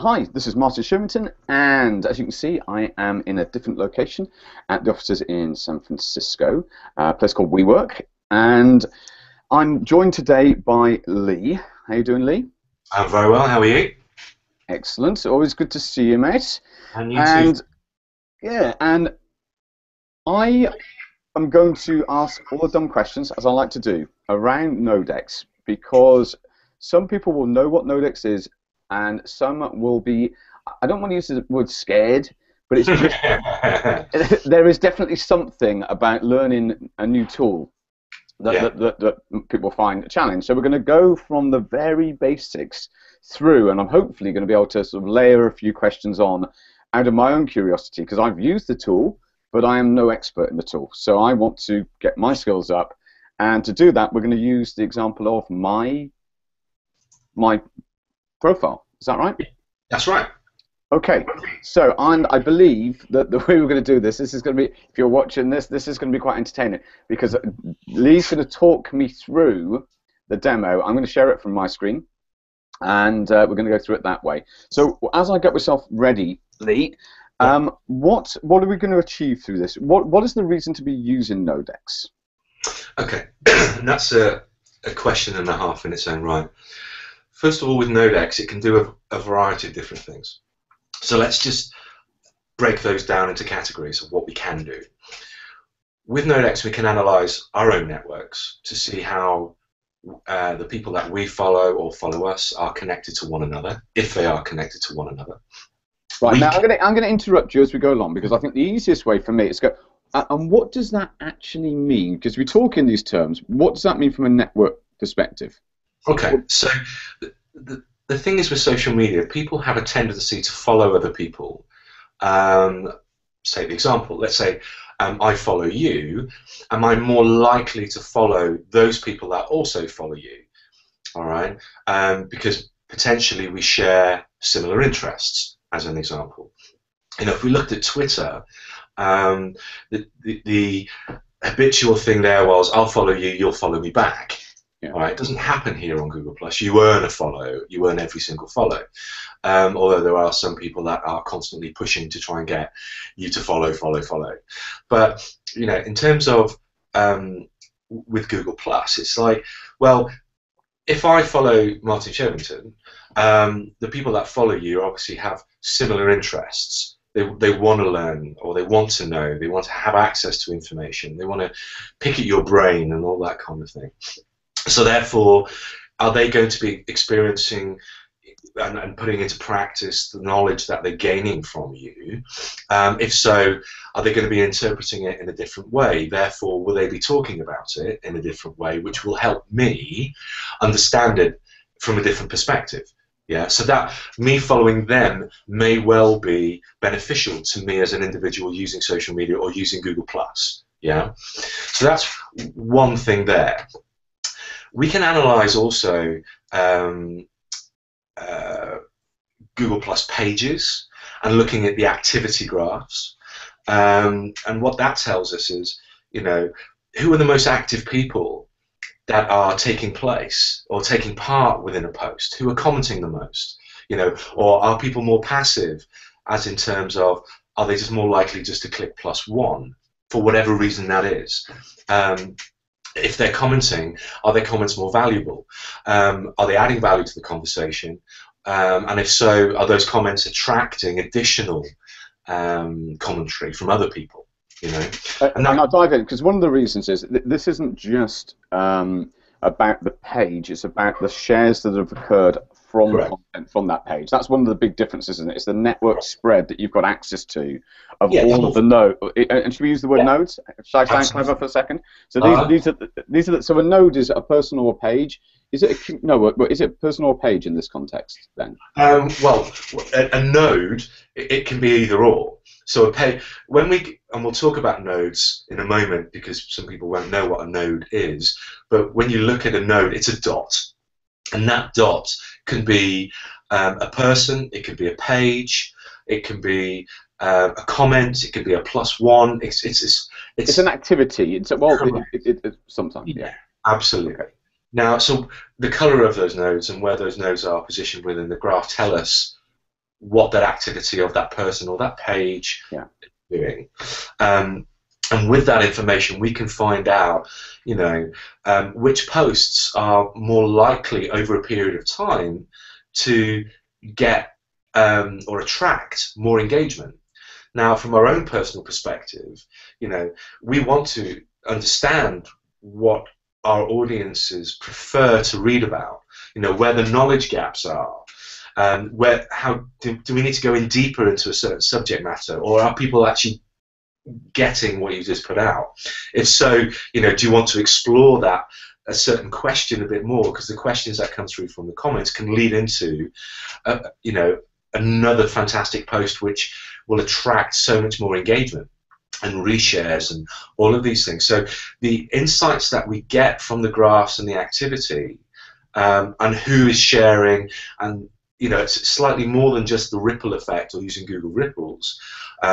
Hi, this is Martin Sherrington, and as you can see, I am in a different location at the offices in San Francisco, a place called WeWork, and I'm joined today by Lee. How you doing, Lee? I'm very well. How are you? Excellent. Always good to see you, mate. And you too. Yeah, and I am going to ask all the dumb questions, as I like to do, around Nodex, because some people will know what Nodex is, and some will be, I don't want to use the word scared, but it's just, there is definitely something about learning a new tool that, that people find a challenge. So we're going to go from the very basics through, and I'm hopefully going to be able to sort of layer a few questions on out of my own curiosity, because I've used the tool, but I am no expert in the tool. So I want to get my skills up, and to do that, we're going to use the example of my profile. Is that right? That's right. Okay. So, and I believe that the way we're going to do this, this is going to be, if you're watching this, this is going to be quite entertaining, because Lee's going to talk me through the demo. I'm going to share it from my screen, and we're going to go through it that way. So, as I get myself ready, Lee, what are we going to achieve through this? What is the reason to be using Nodex? Okay. That's a question and a half in its own right. First of all, with Nodex, it can do a variety of different things. So let's just break those down into categories of what we can do. With Nodex, we can analyze our own networks to see how the people that we follow or follow us are connected to one another, if they are connected to one another. Right, now I'm going to interrupt you as we go along, because I think the easiest way for me is to go, and what does that actually mean? Because we talk in these terms, what does that mean from a network perspective? Okay, so the thing is with social media, people have a tendency to follow other people. Say the example, let's say I follow you, am I more likely to follow those people that also follow you? All right, because potentially we share similar interests, as an example. You know, if we looked at Twitter, the habitual thing there was, I'll follow you, you'll follow me back. Yeah. All right, it doesn't happen here on Google+. You earn a follow. You earn every single follow. Although there are some people that are constantly pushing to try and get you to follow, follow, follow. But, you know, in terms of with Google+, it's like, well, if I follow Martin Sherrington, the people that follow you obviously have similar interests. They want to learn, or they want to know. They want to have access to information. They want to pick at your brain and all that kind of thing. So therefore, are they going to be experiencing and putting into practice the knowledge that they're gaining from you? If so, are they going to be interpreting it in a different way? Therefore, will they be talking about it in a different way, which will help me understand it from a different perspective? Yeah, so that me following them may well be beneficial to me as an individual using social media or using Google+. Yeah, so that's one thing there. We can analyze also Google+ pages and looking at the activity graphs, and what that tells us is, you know, who are the most active people that are taking place or taking part within a post, who are commenting the most, you know, or are people more passive, as in terms of, are they just more likely just to click +1 for whatever reason that is. If they're commenting, are their comments more valuable? Are they adding value to the conversation? And if so, are those comments attracting additional commentary from other people? You know, and I'll dive in, because one of the reasons is this isn't just about the page; it's about the shares that have occurred from content from that page. That's one of the big differences, isn't it? It's the network spread that you've got access to of all of the nodes. And should we use the word nodes? Should I sound clever for a second? So these are so a node is a person or a page. Is it a, is it a person or a page in this context then? Well, a node, it can be either or. So a page, and we'll talk about nodes in a moment, because some people won't know what a node is. But when you look at a node, it's a dot. And that dot can be a person, it could be a page, it can be a comment, it could be a +1. It's an activity. It's sometimes, yeah. Absolutely. Okay. Now, so the color of those nodes and where those nodes are positioned within the graph tell us what that activity of that person or that page is doing. And with that information, we can find out, you know, which posts are more likely over a period of time to get or attract more engagement. Now, from our own personal perspective, you know, we want to understand what our audiences prefer to read about. You know, where the knowledge gaps are, where how do we need to go in deeper into a certain subject matter, or are people actually getting what you just put out? If so, you know, do you want to explore that a certain question a bit more? Because the questions that come through from the comments can lead into, you know, another fantastic post which will attract so much more engagement and reshares and all of these things. So the insights that we get from the graphs and the activity and who is sharing, and you know, it's slightly more than just the ripple effect or using Google Ripples,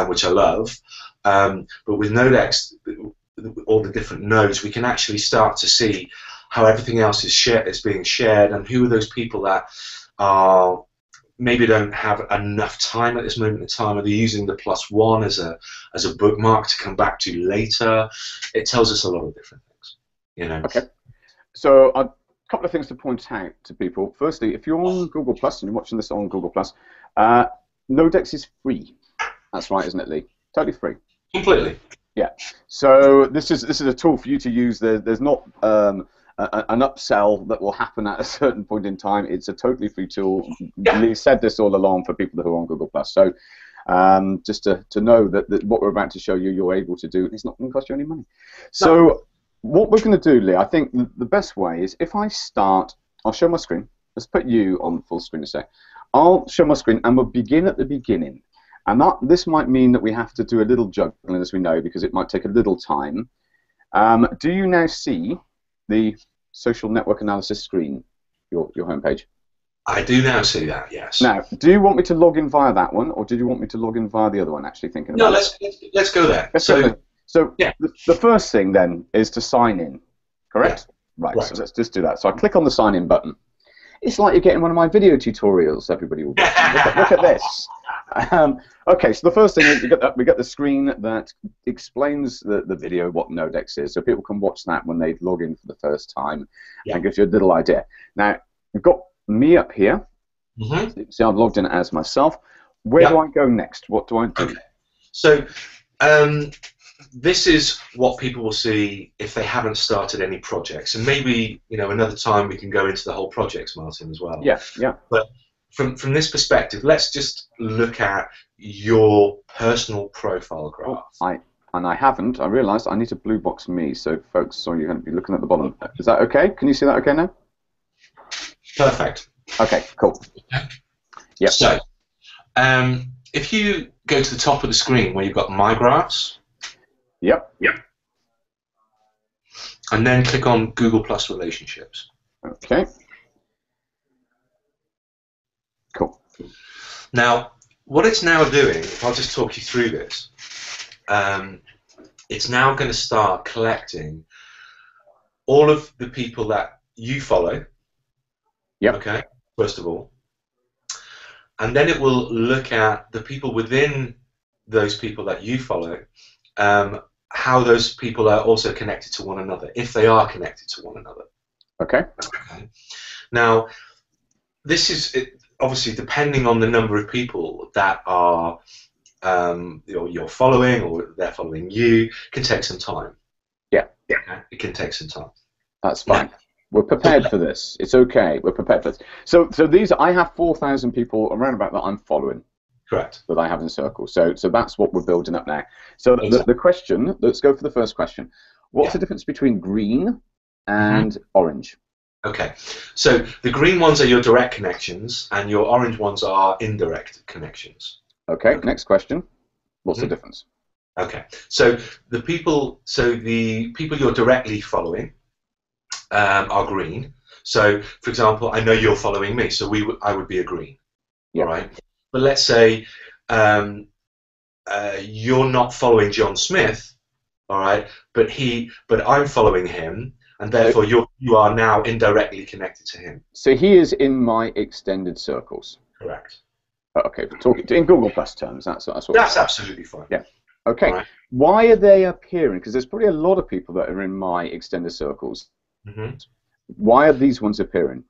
which I love. But with Nodex, all the different nodes, we can actually start to see how everything else is being shared, and who are those people that are maybe don't have enough time at this moment in time. Are they using the +1 as a bookmark to come back to later? It tells us a lot of different things, you know. Okay. So a couple of things to point out to people. Firstly, if you're on Google+ and you're watching this on Google+, Nodex is free. That's right, isn't it, Lee? Totally free. Completely. Yeah. So this is a tool for you to use. There's not an upsell that will happen at a certain point in time. It's a totally free tool. Lee said this all along for people who are on Google+. So just to know that what we're about to show you, you're able to do. It's not going to cost you any money. So what we're going to do, Lee, I think the best way is if I start, I'll show my screen. Let's put you on full screen a sec. I'll show my screen, and we'll begin at the beginning. And this might mean that we have to do a little juggling, as we know, because it might take a little time. Do you now see the social network analysis screen, your homepage? I do now see that, yes. Now, do you want me to log in via that one, or did you want me to log in via the other one, actually thinking about it? No, let's go there. So the first thing, then, is to sign in, correct? Yeah. Right, so let's just do that. So I click on the sign in button. It's like you're getting one of my video tutorials, everybody will get. Look at this. Okay, so the first thing is we get the screen that explains the video, what Nodex is, so people can watch that when they log in for the first time, and gives you a little idea. Now, you've got me up here. Mm-hmm. So you can see I've logged in as myself. Where do I go next? What do I do? Okay. So this is what people will see if they haven't started any projects, and maybe, you know, another time we can go into the whole projects, Martin, as well. Yeah, yeah. But from this perspective, let's just look at your personal profile graph. I haven't. I realised I need to blue box me. So, folks, sorry, you're going to be looking at the bottom. Is that okay? Can you see that okay now? Perfect. Okay, cool. Yeah. So, if you go to the top of the screen where you've got My Graphs. Yep. Yep. And then click on Google+ Relationships. Okay. Cool. Now, what it's now doing, if I'll just talk you through this, it's now going to start collecting all of the people that you follow. Yep. Okay, first of all. And then it will look at the people within those people that you follow, how those people are also connected to one another, if they are connected to one another. Okay. Okay. Now, this is... obviously, depending on the number of people that are you're following or they're following you, can take some time. Yeah, yeah, it can take some time. That's fine. Yeah. We're prepared for this. It's okay. We're prepared for this. So these I have 4,000 people around about that I'm following. Correct. That I have in circle. So that's what we're building up now. So the question. Let's go for the first question. What's the difference between green and orange? Okay, so the green ones are your direct connections, and your orange ones are indirect connections. Okay, next question. What's the difference? Okay, so the people you're directly following are green. So, for example, I know you're following me, so I would be a green, all right? But let's say you're not following John Smith, all right? But I'm following him. And therefore, you are now indirectly connected to him. So he is in my extended circles. Correct. Okay, talking in Google+ terms, that's absolutely fine. Yeah. Okay. Right. Why are they appearing? Because there's probably a lot of people that are in my extended circles. Mm-hmm. Why are these ones appearing?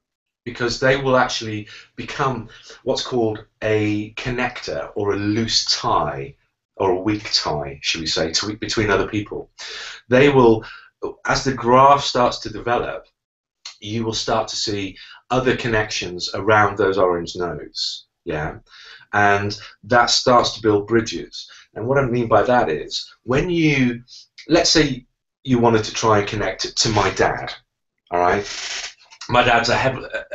Because they will actually become what's called a connector or a loose tie or a weak tie, should we say, to, between other people. They will, as the graph starts to develop, you will start to see other connections around those orange nodes. Yeah, and that starts to build bridges. And what I mean by that is, when you, let's say you wanted to try and connect it to my dad, all right? My dad's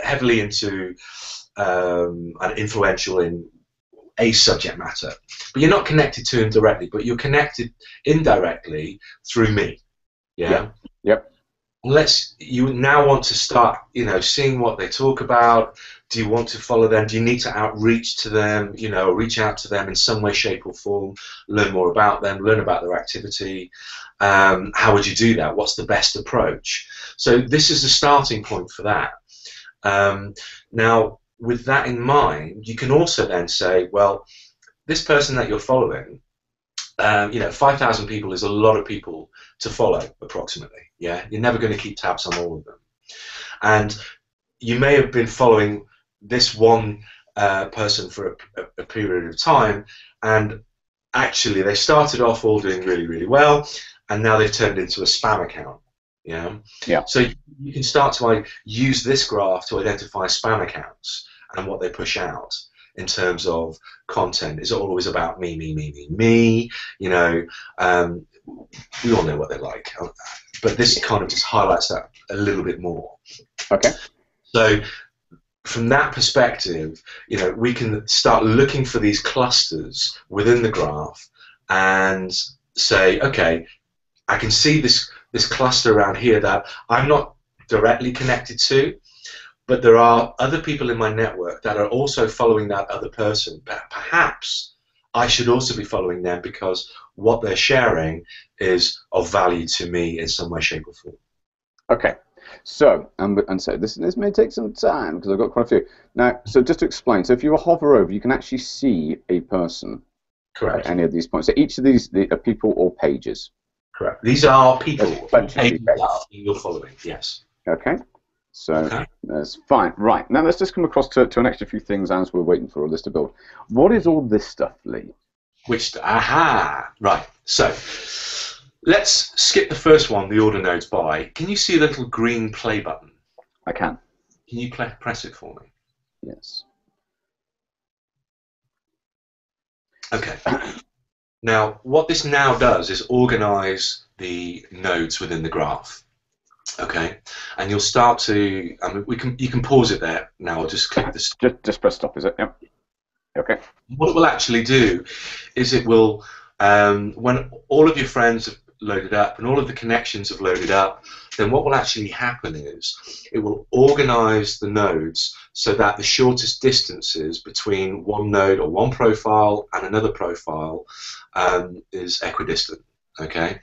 heavily into and influential in a subject matter, but you're not connected to him directly, but you're connected indirectly through me. Yeah. Yep. Yep. Unless you now want to start, you know, seeing what they talk about. Do you want to follow them? Do you need to outreach to them? You know, reach out to them in some way, shape, or form. Learn more about them. Learn about their activity. How would you do that? What's the best approach? So this is the starting point for that. Now, with that in mind, you can also then say, well, this person that you're following, you know, 5,000 people is a lot of people to follow, approximately. Yeah, you're never going to keep tabs on all of them, and you may have been following this one person for a period of time, and actually they started off all doing really, really well, and now they've turned into a spam account. You know? Yeah. So you can start to use this graph to identify spam accounts and what they push out in terms of content. Is it always about me, me, me, me, me? You know, we all know what they're like, but this kind of just highlights that a little bit more. Okay. So from that perspective, you know, we can start looking for these clusters within the graph and say, okay, I can see this cluster around here that I'm not directly connected to, but there are other people in my network that are also following that other person. Perhaps I should also be following them because what they're sharing is of value to me in some way, shape, or form. Okay. So, so this may take some time because I've got quite a few. Now, so just to explain, so if you hover over, you can actually see a person. Correct. At any of these points. So each of these are people or pages. Correct. These are people or pages you're following, yes. Okay. So okay. That's fine. Right. Now let's just come across to an extra few things as we're waiting for all this to build. What is all this stuff, Lee? Which, aha! Right. So let's skip the first one, the order nodes by. Can you see the little green play button? I can. Can you press it for me? Yes. Okay. Now, what this now does is organize the nodes within the graph. Okay, and you'll start to. I mean, you can pause it there now. I'll just click this. Just press stop. Is it? Yep. Okay. What it will actually do is it will when all of your friends have loaded up and all of the connections have loaded up, then what will actually happen is it will organize the nodes so that the shortest distances between one node or one profile and another profile is equidistant. Okay,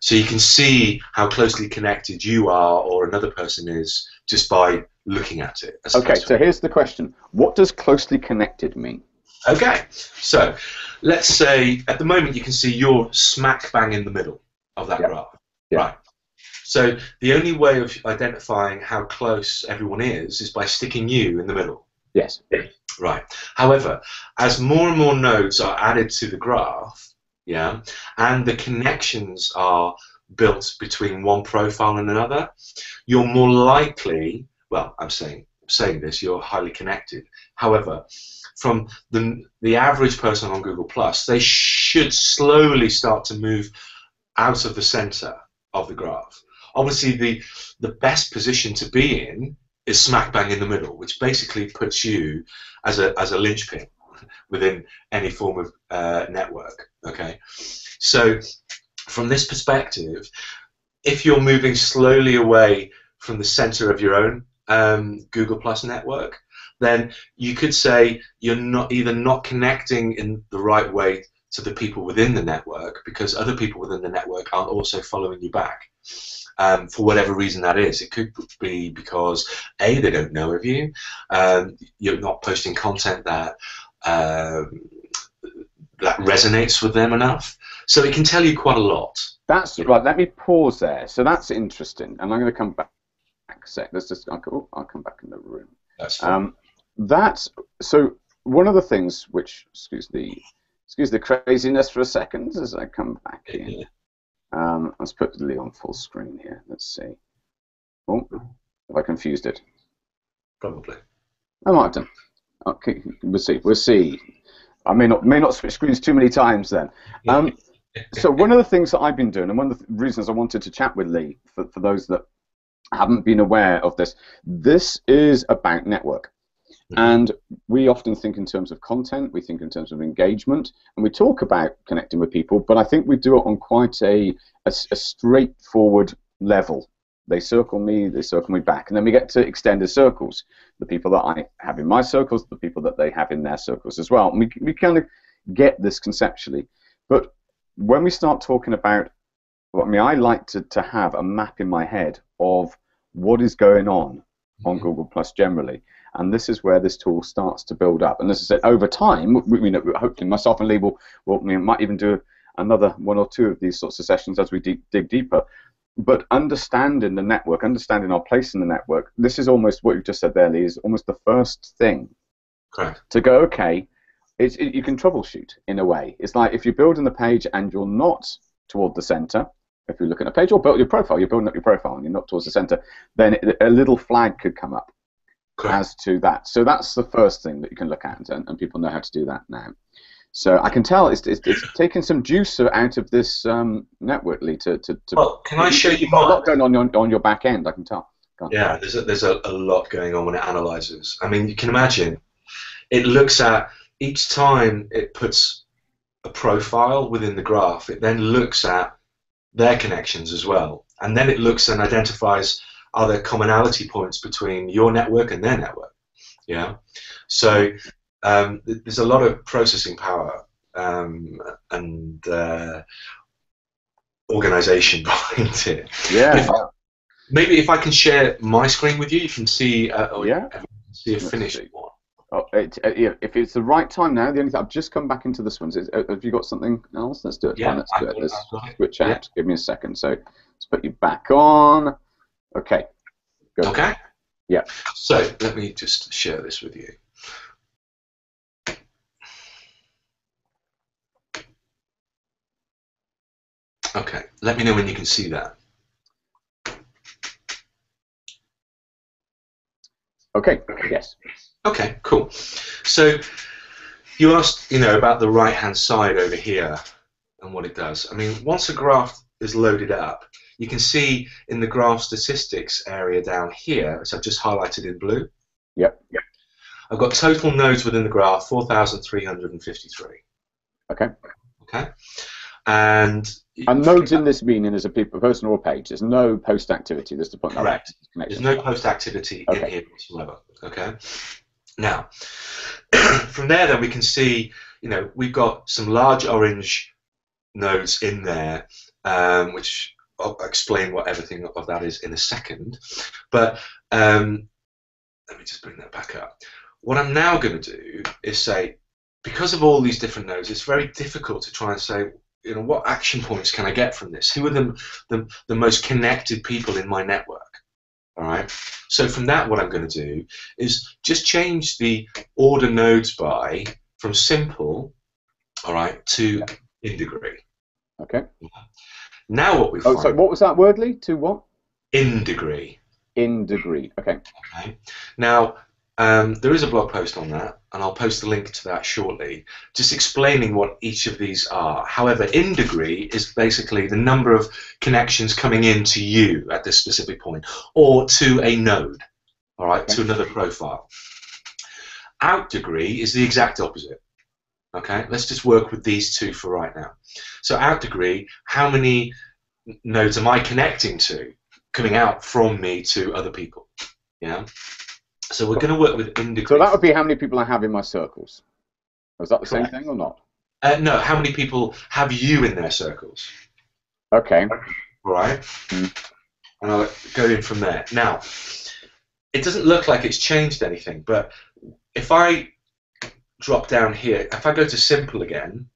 so you can see how closely connected you are or another person is just by looking at it. Okay, so here's the question. What does closely connected mean? Okay, so let's say at the moment you can see you're smack bang in the middle of that graph. Yep. Right. So the only way of identifying how close everyone is by sticking you in the middle. Yes. Right. However, as more and more nodes are added to the graph, yeah, and the connections are built between one profile and another, you're more likely, well, I'm saying this, you're highly connected. However, from the average person on Google+, they should slowly start to move out of the center of the graph. Obviously, the best position to be in is smack bang in the middle, which basically puts you as a linchpin within any form of network. Okay, so from this perspective, if you're moving slowly away from the center of your own Google+ network, then you could say you're either not connecting in the right way to the people within the network because other people within the network aren't also following you back for whatever reason that is. It could be because A, they don't know of you, you're not posting content that that resonates with them enough. So it can tell you quite a lot. That's right. Let me pause there. So that's interesting, and I'm going to come back a sec. Let's just. I'll come back in the room. That's fine. So one of the things which excuse the craziness for a second as I come back in. Let's put Lee on full screen here. Let's see. Oh, have I confused it? Probably. I might have done. Okay, we'll see. We'll see. I may not switch screens too many times then. So one of the things that I've been doing, and one of the reasons I wanted to chat with Lee, for those that haven't been aware of this, this is about network. And we often think in terms of content, we think in terms of engagement, and we talk about connecting with people, but I think we do it on quite a straightforward level. They circle me back, and then we get to extended circles, the people that I have in my circles, the people that they have in their circles as well. And we kind of get this conceptually. But when we start talking about, well, I mean, I like to have a map in my head of what is going on Google+ generally. And this is where this tool starts to build up. And as I said, over time, you know, hopefully myself and Lee we might even do another one or two of these sorts of sessions as we dig deeper. But understanding the network, understanding our place in the network, this is almost what you've just said there, Lee, is almost the first thing. Correct. To go, okay, you can troubleshoot in a way. It's like if you're building the page and you're not toward the center, if you're looking at a page or build your profile, you're building up your profile and you're not towards the center, then a little flag could come up. Correct. As to that. So that's the first thing that you can look at, and people know how to do that now. So I can tell it's taking some juice out of this network, Lee, well, can I show you more? A lot going on your back end, I can tell. Yeah, there's a lot going on when it analyzes. I mean, you can imagine. It looks at, each time it puts a profile within the graph, it then looks at their connections as well. And then it looks and identifies, are there commonality points between your network and their network? Yeah. So there's a lot of processing power and organization behind it. Yeah. Maybe if I can share my screen with you, you can see. Yeah. See a finished one. Oh, if it's the right time now, the only thing I've just come back into this one. Is, have you got something else? Let's do it. Yeah. Fine, let's do it. Let's switch out. Yeah. Give me a second. So let's put you back on. Okay. Go okay. Ahead. Yeah. So let me just share this with you. Okay. Let me know when you can see that. Okay. Yes. Okay. Cool. So you asked, you know, about the right-hand side over here and what it does. I mean, once a graph is loaded up, you can see in the graph statistics area down here, which I've just highlighted in blue. Yep. Yep. I've got total nodes within the graph, 4,353. Okay. Okay. And nodes in this meaning is a person or a page. There's no post activity. That's the point. Correct. There's no post activity in here whatsoever. Okay. Now, from there, then we can see, you know, we've got some large orange nodes in there, which I'll explain what everything of that is in a second, but let me just bring that back up. What I'm now going to do is say, because of all these different nodes, it's very difficult to try and say, you know, what action points can I get from this? Who are the most connected people in my network? All right. So from that, what I'm going to do is just change the order nodes by from simple, all right, to in degree. Okay. Now what we find. Oh, sorry, what was that word, Lee? To what? In degree. In degree. Okay. Okay. Now there is a blog post on that, and I'll post the link to that shortly, just explaining what each of these are. However, in degree is basically the number of connections coming in to you at this specific point, or to a node, all right, okay, to another profile. Out degree is the exact opposite. Okay, let's just work with these two for right now. So out degree, how many nodes am I connecting to, coming out from me to other people? Yeah. So we're going to work with in degree. So that would be how many people I have in my circles. Is that the correct same thing or not? No, how many people have you in their circles? Okay. All right. Mm. And I'll go in from there. Now, it doesn't look like it's changed anything, but if I drop down here, if I go to simple again,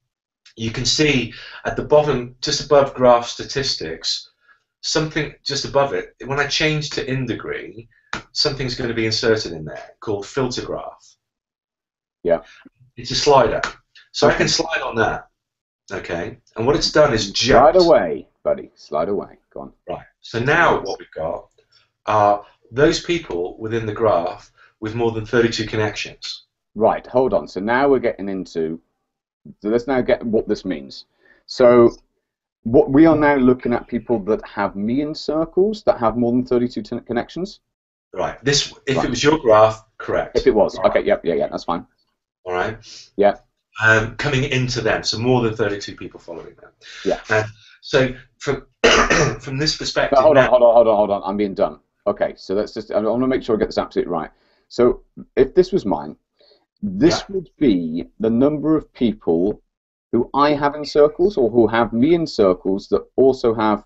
you can see at the bottom, just above graph statistics, something just above it, when I change to in the green, something's going to be inserted in there called filter graph. Yeah. It's a slider. So I can slide on that. Okay. And what it's done is jumped. Slide away, buddy. Slide away. Go on. Right. So now what we've got are those people within the graph with more than 32 connections. Right. Hold on. So now we're getting into, so let's now get what this means. So what we are now looking at, people that have me in circles that have more than 32 connections. Right. This, if it was your graph, correct. If it was. Right. Okay. Yep. Yeah. Yeah. That's fine. All right. Yeah. Coming into them, so more than 32 people following them. Yeah. So from from this perspective. But hold on. Now, hold on. I'm being dumb. Okay. So that's just. I want to make sure I get this absolutely right. So if this was mine, this would be the number of people who I have in circles or who have me in circles that also have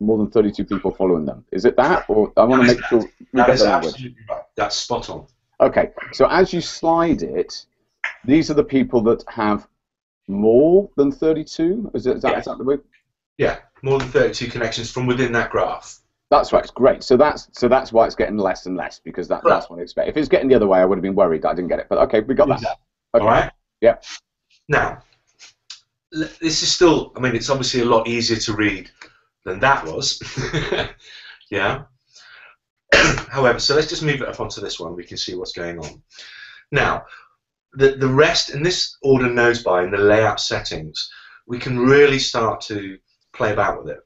more than 32 people following them. Is it that, or I want to make sure we get that language? That's spot on. Okay, so as you slide it, these are the people that have more than 32. Is that the way? Yeah, more than 32 connections from within that graph. That's right. It's great. So that's why it's getting less and less, because that's what I expect. If it's getting the other way, I would have been worried that I didn't get it. But okay, we got that. Okay. All right. Yeah. Now, this is still. I mean, it's obviously a lot easier to read than that was. Yeah. However, so let's just move it up onto this one. We can see what's going on. Now, the rest, in this order knows by, in the layout settings, we can really start to play about with it.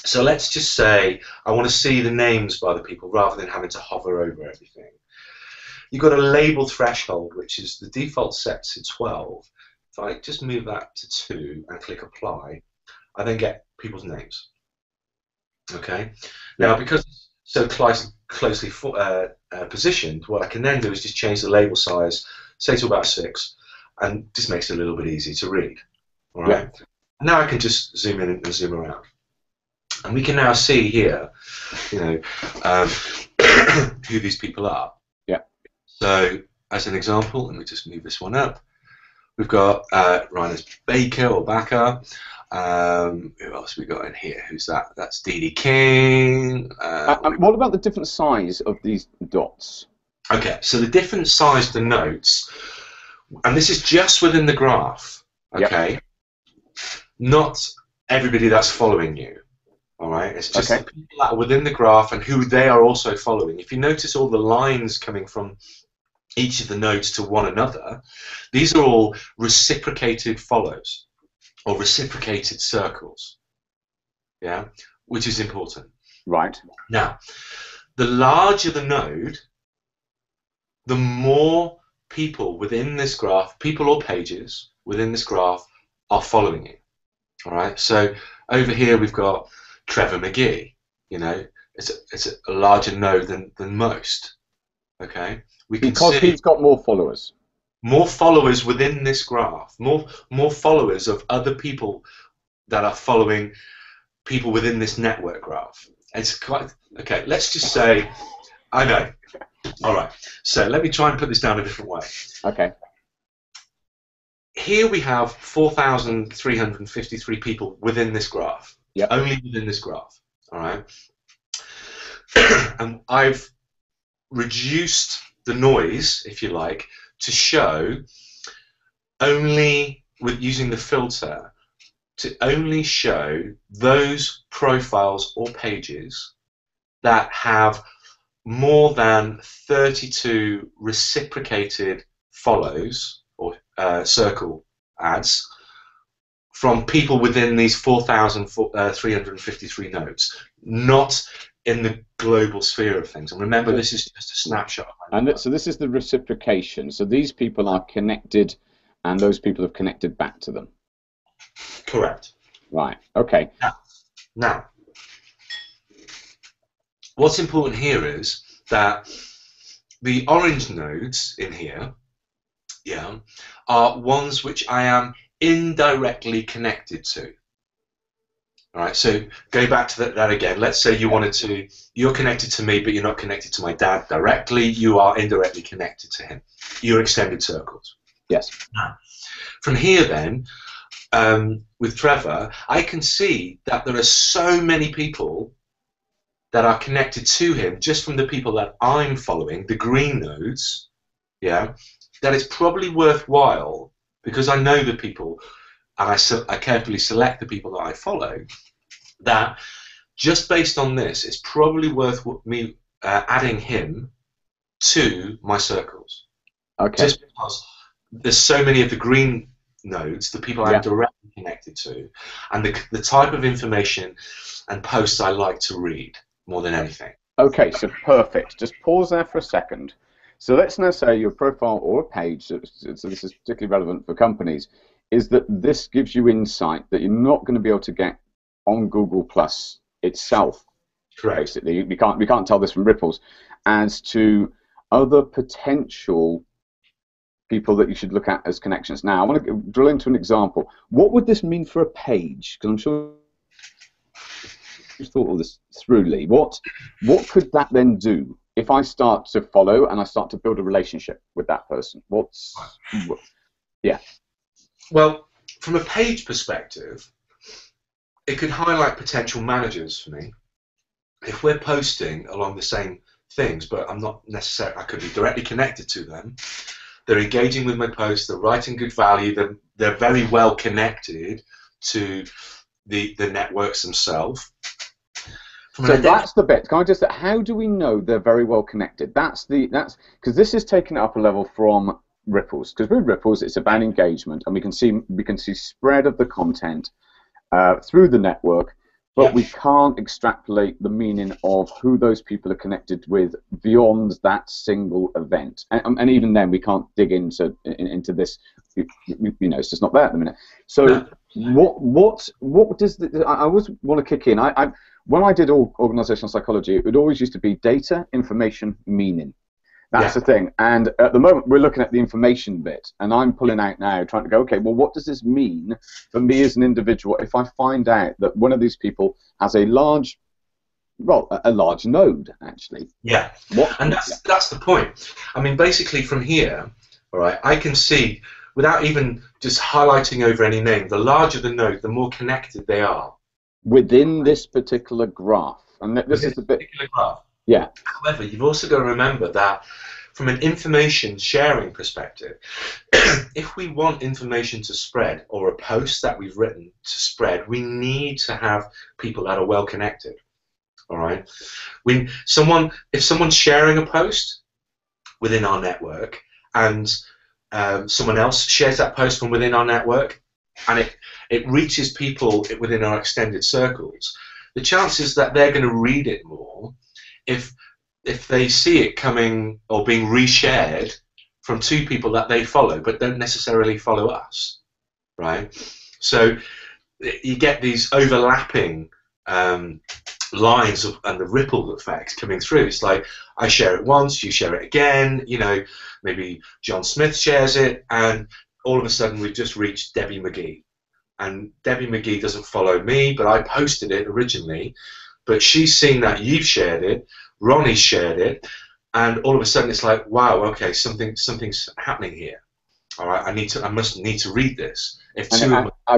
So let's just say I want to see the names by the people rather than having to hover over everything. You've got a label threshold, which is the default set to 12. If I just move that to 2 and click apply, I then get people's names. Okay? Now, because it's so closely positioned, what I can then do is just change the label size, say to about 6, and just makes it a little bit easier to read. All right? Yeah. Now I can just zoom in and zoom around. And we can now see here, you know, who these people are. Yeah. So, as an example, let me just move this one up. We've got Rhinos Baker or Backer. Who else we got in here? Who's that? That's Dee Dee King. What about the different size of these dots? Okay, so the different size of the notes, and this is just within the graph. Okay. Yep. Not everybody that's following you. All right, it's just the people that are within the graph and who they are also following. If you notice all the lines coming from each of the nodes to one another, these are all reciprocated follows or reciprocated circles, yeah, which is important. Right. Now, the larger the node, the more people within this graph, people or pages within this graph, are following you. All right, so over here we've got Trevor McGee, you know, it's a larger node than most. Okay, we can see, because he's got more followers within this graph, more followers of other people that are following people within this network graph. It's quite okay. Let's just say, I know. All right, so let me try and put this down a different way. Okay. Here we have 4,353 people within this graph. Yeah. Only within this graph, all right? And I've reduced the noise, if you like, to show only, with using the filter, to only show those profiles or pages that have more than 32 reciprocated follows or circle ads from people within these 4,353 nodes, not in the global sphere of things. And remember, this is just a snapshot. And so this is the reciprocation. So these people are connected, and those people have connected back to them. Correct. Right. Okay. Now what's important here is that the orange nodes in here, yeah, are ones which I am indirectly connected to. All right, so go back to that again. Let's say you wanted to, you're connected to me, but you're not connected to my dad directly. You are indirectly connected to him. You're extended circles. Yes. Now, from here then, with Trevor, I can see that there are so many people that are connected to him just from the people that I'm following, the green nodes, yeah, that it's probably worthwhile, because I know the people and I carefully select the people that I follow, that just based on this, it's probably worth me adding him to my circles. Okay. Just because there's so many of the green nodes, the people I'm directly connected to, and the type of information and posts I like to read more than anything. Okay, so perfect. Just pause there for a second. So let's now say your profile or a page, so this is particularly relevant for companies, is that this gives you insight that you're not going to be able to get on Google+ itself. Correct. Basically, we can't tell this from ripples as to other potential people that you should look at as connections. Now, I want to drill into an example. What would this mean for a page? Because I'm sure you've thought all this through, Lee. What could that then do if I start to follow and I start to build a relationship with that person? Yeah. Well, from a page perspective, it could highlight potential managers for me. If we're posting along the same things, but I'm not necessarily, I could be directly connected to them, they're engaging with my posts, they're writing good value, they're very well connected to the networks themselves. So that's the bit. Can I just say, how do we know they're very well connected? That's because this is taken up a level from Ripples, because with Ripples it's about engagement, and we can see spread of the content through the network, but we can't extrapolate the meaning of who those people are connected with beyond that single event, and even then we can't dig into this. You know, it's just not there at the minute. So what does the, I always want to kick in. I when I did organizational psychology, it always used to be data, information, meaning. That's the thing, and at the moment we're looking at the information bit, and I'm pulling out now, trying to go, okay, well, what does this mean for me as an individual if I find out that one of these people has a large, well, a large node, actually? Yeah, and that's the point. I mean, basically from here, all right, I can see, without even just highlighting over any name, the larger the node, the more connected they are. Within this particular graph, and this is the bit... Yeah. However, you've also got to remember that from an information sharing perspective, if we want information to spread, or a post that we've written to spread, we need to have people that are well connected. All right? If someone's sharing a post within our network, and someone else shares that post from within our network, and it reaches people within our extended circles, the chances that they're going to read it more if they see it coming or being reshared from two people that they follow but don't necessarily follow us, right? So you get these overlapping lines and the ripple effect coming through. It's like I share it once, you share it again, you know, maybe John Smith shares it, and all of a sudden we've just reached Debbie McGee. And Debbie McGee doesn't follow me, but I posted it originally. But she's seen that you've shared it, Ronnie shared it, and all of a sudden it's like, wow, okay, something's happening here. All right, I must need to read this. I've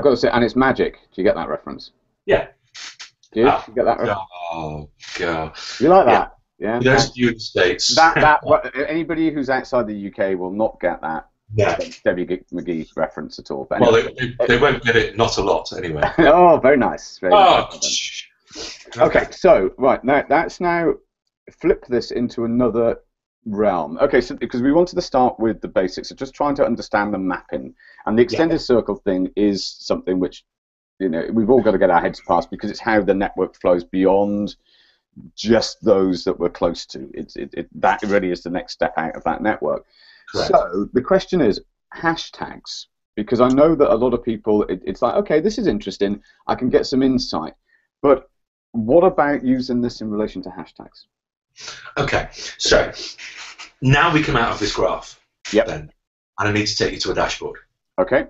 got to say, and it's magic. Do you get that reference? Yeah. Do you get that reference? Oh God. You like that? Yeah. Those United States. Anybody who's outside the UK will not get that. Yeah. Debbie McGee reference at all. But anyway, well, they won't get it. Not a lot, anyway. Oh, very nice. Very nice. Okay, so right now that's now flip this into another realm. Okay, so because we wanted to start with the basics, so just trying to understand the mapping, and the extended circle thing is something which, you know, we've all got to get our heads past, because it's how the network flows beyond just those that we're close to. That really is the next step out of that network. Correct. So the question is hashtags, because I know that a lot of people it's like, okay, this is interesting, I can get some insight, but what about using this in relation to hashtags? Okay, so now we come out of this graph. Yep. Then, and I need to take you to a dashboard. Okay.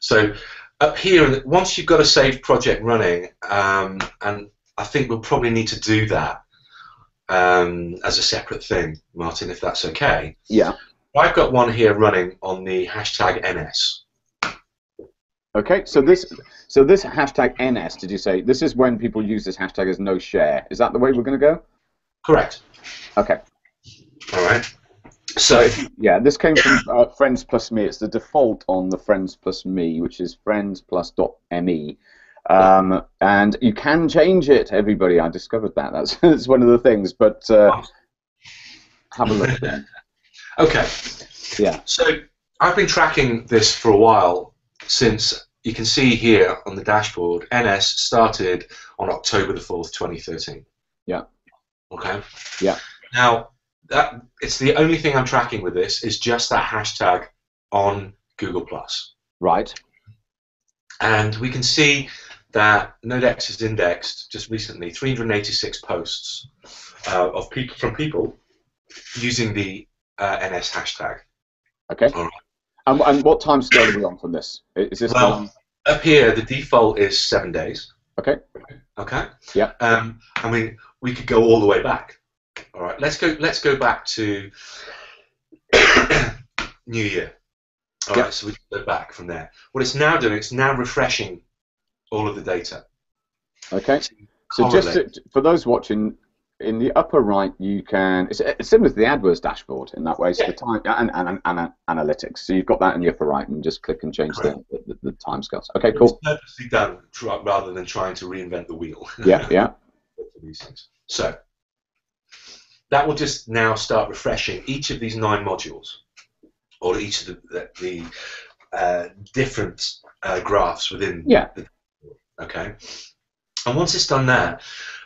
So up here, once you've got a saved project running, and I think we'll probably need to do that as a separate thing, Martin, if that's okay. Yeah. I've got one here running on the hashtag NS. Okay, so this hashtag NS, did you say, this is when people use this hashtag as no share. Is that the way we're going to go? Correct. Okay. All right. So yeah, this came from Friends Plus Me. It's the default on the Friends Plus Me, which is friends plus.me. And you can change it, everybody. I discovered that. That's one of the things, but have a look at it. Okay. Yeah. So I've been tracking this for a while, since you can see here on the dashboard, NS started on October the 4th, 2013. Yeah. Okay. Yeah. Now, that it's the only thing I'm tracking with this is just that hashtag on Google+. Right. And we can see that NodeX has indexed just recently 386 posts of people from people using the NS hashtag. Okay. All right. And what time scale are we on from this? Is this up here, the default is 7 days. Okay. Okay. Yeah. I mean, we could go all the way back. All right. Let's go back to New Year. All right. So we can go back from there. What it's now doing, it's now refreshing all of the data. Okay. So just to, for those watching, in the upper right, you can. It's similar to the AdWords dashboard in that way. So yeah. The time and analytics. So you've got that in the upper right, and just click and change the time scales. Okay, cool. It's purposely done rather than trying to reinvent the wheel. Yeah, yeah. So that will just now start refreshing each of these 9 modules, or each of the different graphs within. Yeah. Okay. And once it's done that,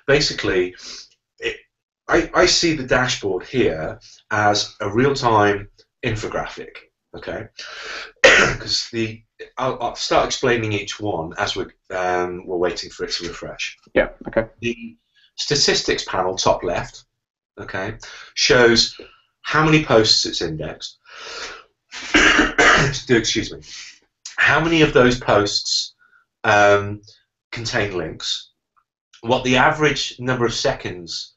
basically. I see the dashboard here as a real-time infographic, okay? Because I'll start explaining each one as we're waiting for it to refresh. Yeah. Okay. The statistics panel, top left, okay, shows how many posts it's indexed. Excuse me. How many of those posts contain links? What the average number of seconds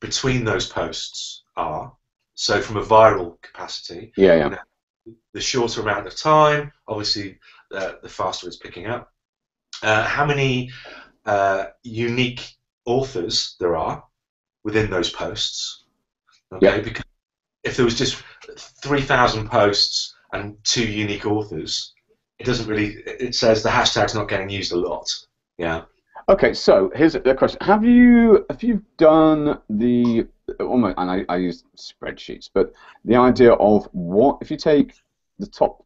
between those posts are, so from a viral capacity, yeah, yeah. You know, the shorter amount of time, obviously, the faster it's picking up. How many unique authors there are within those posts? Okay, yeah. Because if there was just 3,000 posts and 2 unique authors, it doesn't really. It says the hashtag's not getting used a lot. Yeah. Okay, so here's a question. If you've done the almost, and I use spreadsheets, but the idea of what if you take the top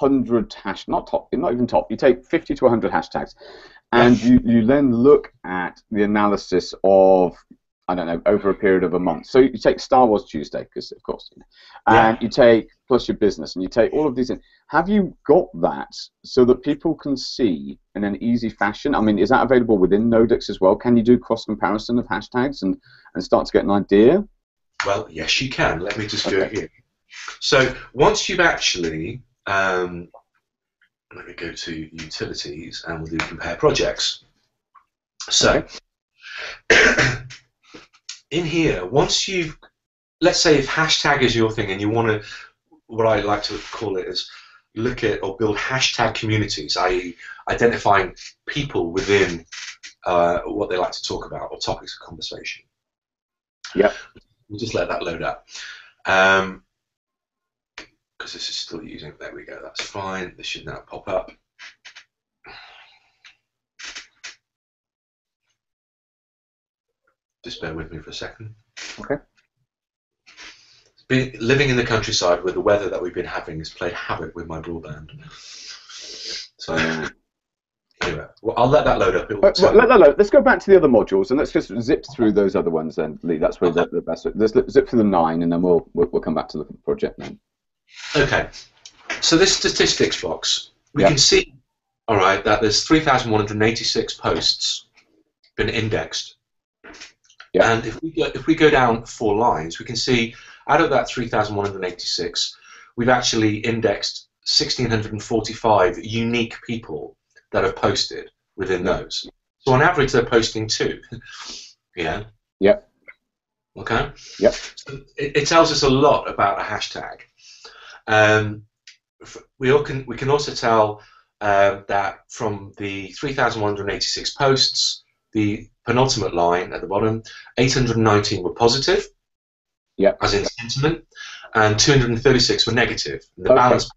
100 hash, not even top, you take 50 to 100 hashtags, and you then look at the analysis of, I don't know, over a period of a month. So you take Star Wars Tuesday, because of course, you know, and yeah. You take Plus Your Business, and you take all of these in. Have you got that so that people can see in an easy fashion? I mean, is that available within Nodex as well? Can you do cross-comparison of hashtags and start to get an idea? Well, yes, you can. Let me just do it here. So once you've actually, let me go to Utilities, and we'll do Compare Projects. So. Okay. In here, once you've, let's say if hashtag is your thing and you want to, what I like to call it is look at or build hashtag communities, i.e. identifying people within what they like to talk about or topics of conversation. Yeah. We'll just let that load up. Because this is still using, there we go, that's fine. This should now pop up. Just bear with me for a second. Okay. Living in the countryside with the weather that we've been having has played havoc with my broadband. So anyway, well, I'll let that load up. Let's go back to the other modules and let's just zip through those other ones then, Lee. That's where the best. Let's zip through the 9 and then we'll come back to the project then. Okay. So this statistics box, we can see, all right, that there's 3,186 posts been indexed. Yeah. And if we go down 4 lines, we can see out of that 3,186, we've actually indexed 1,645 unique people that have posted within those. So on average, they're posting 2. Yeah. Yep. Okay. Yep. So it tells us a lot about a hashtag. We can also tell that from the 3,186 posts, the penultimate line at the bottom, 819 were positive. Yeah. As in sentiment, and 236 were negative. The balance.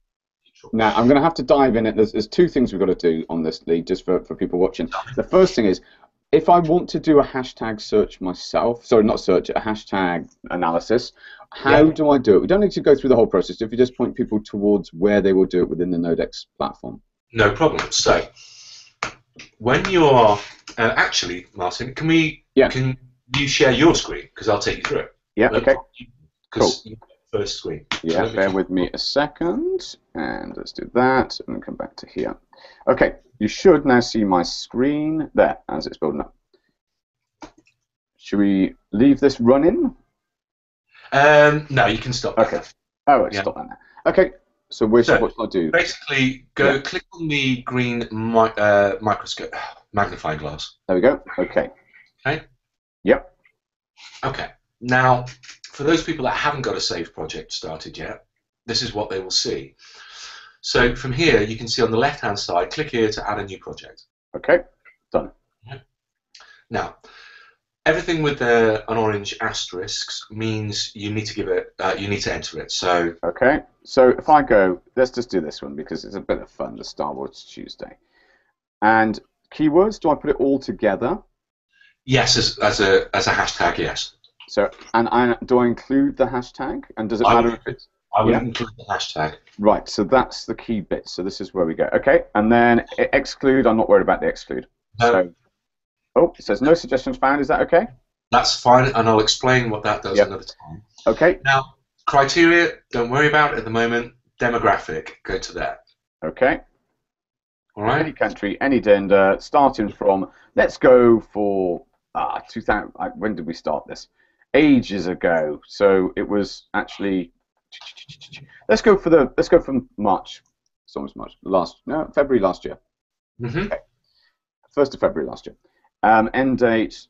Now, I'm going to have to dive in. There's two things we've got to do on this, Lee, just for people watching. The first thing is, if I want to do a hashtag search myself, sorry, not search, a hashtag analysis, how do I do it? We don't need to go through the whole process. If you just point people towards where they will do it within the NodeX platform. No problem. So, when you are, actually, Martin, can you share your screen? Because I'll take you through it. Yeah, okay. Cool. First screen. Yeah, bear with me a second, and let's do that, and then come back to here. Okay, you should now see my screen there as it's building up. Should we leave this running? No, you can stop. Okay. Oh, let's stop that now. Okay. So what should I do? Basically, click on the green magnifying glass. There we go. Okay. Okay. Yep. Okay. Now, for those people that haven't got a saved project started yet, this is what they will see. So from here, you can see on the left-hand side, click here to add a new project. Okay, done. Now, everything with an orange asterisk means you need to give it, you need to enter it. So okay, so if I go, let's just do this one because it's a bit of fun. The Star Wars Tuesday, and keywords. Do I put it all together? Yes, as a hashtag. Yes. So, do I include the hashtag? And does it matter if it's... I would include the hashtag. Right, so that's the key bit. So this is where we go. Okay, and then exclude. I'm not worried about the exclude. No. So, it says no suggestions found. Is that okay? That's fine, and I'll explain what that does another time. Okay. Now, criteria, don't worry about it at the moment. Demographic, go to that. Okay. All right. Any country, any gender, starting from, let's go for 2000. When did we start this? Ages ago, so it was actually. Let's go from March. It's almost March. February last year. Mm-hmm. Okay. 1st of February last year. End date.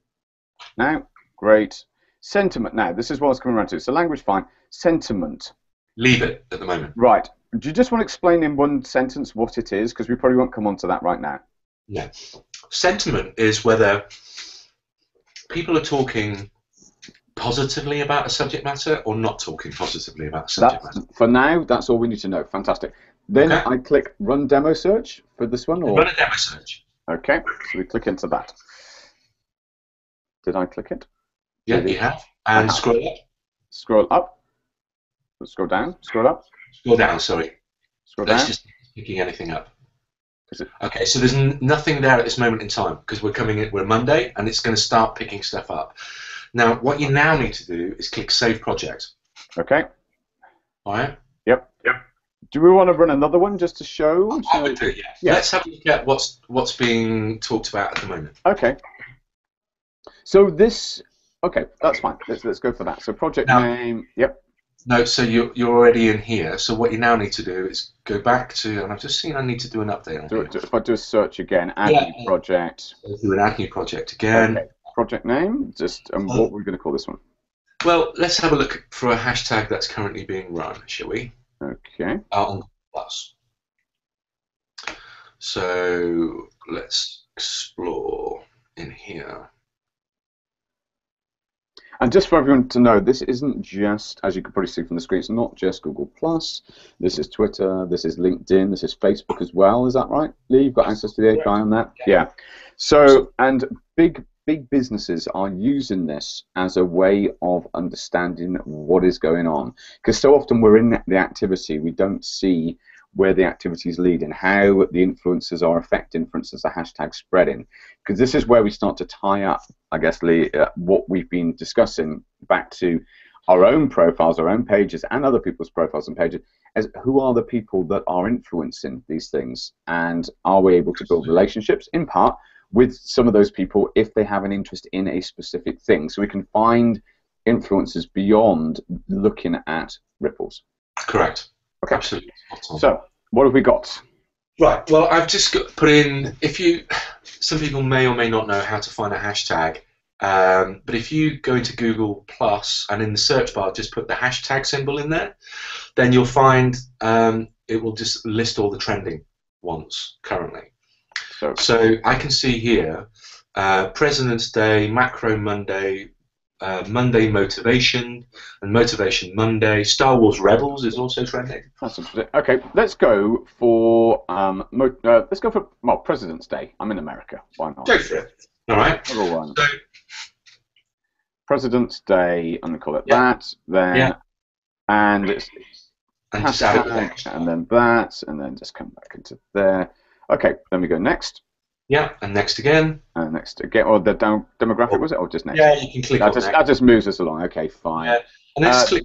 Now, great. Sentiment. Now, this is what I was coming around to. So language, fine. Sentiment. Leave it at the moment. Right. Do you just want to explain in one sentence what it is? Because we probably won't come on to that right now. No. Sentiment is whether people are talking positively about a subject matter or not talking positively about a subject matter. For now, that's all we need to know. Fantastic. Then I click Run Demo Search for this one. Or? Run a Demo Search. Okay, so we click into that. Did I click it? Yeah, you have. And scroll up. Scroll up. Scroll down. Scroll up. Scroll down, sorry. Scroll down. That's just picking anything up. Okay, so there's nothing there at this moment in time because we're Monday and it's going to start picking stuff up. Now, what you now need to do is click Save Project. Okay. All right? Yep. Yep. Do we want to run another one just to show? I would do it, yeah. Let's have a look at what's being talked about at the moment. Okay. So this, okay, that's fine. Let's go for that. So project name, yep. No, so you're already in here. So what you now need to do is go back to, and I've just seen I need to do an update on it. If I do a search again, add new project. Do an add new project again. Okay. Project name, what we're going to call this one. Well, let's have a look for a hashtag that's currently being run, shall we? Okay. On Plus. So let's explore in here. And just for everyone to know, this isn't just, as you can probably see from the screen, it's not just Google+. This is Twitter, this is LinkedIn, this is Facebook as well. Is that right, Lee? You've got access to the API on that? Yeah. So, and big businesses are using this as a way of understanding what is going on, because so often we're in the activity, we don't see where the activity is leading, how the influencers are affecting, for instance, the hashtag spreading, because this is where we start to tie up, I guess, Lee, what we've been discussing back to our own profiles, our own pages, and other people's profiles and pages, as who are the people that are influencing these things, and are we able to build relationships, in part, with some of those people if they have an interest in a specific thing. So we can find influencers beyond looking at ripples. Correct. Okay. Absolutely. So What have we got? Right, well, I've just put in, some people may or may not know how to find a hashtag, but if you go into Google+, and in the search bar just put the hashtag symbol in there, then you'll find it will just list all the trending ones currently. Okay. So I can see here, President's Day, Macro Monday, Monday Motivation, and Motivation Monday. Star Wars Rebels is also trending. That's interesting. Okay, let's go for well, President's Day. I'm in America. Why not? Go for it. All right. One. So, President's Day. I'm gonna call it that. Then and it's hashtag, and then that, and then just come back into there. Okay, then we go next. Yeah, and next again. And next again, or the demographic, was it, or just next? Yeah, you can click on that. That just moves us along. Okay, fine. Yeah. And let's click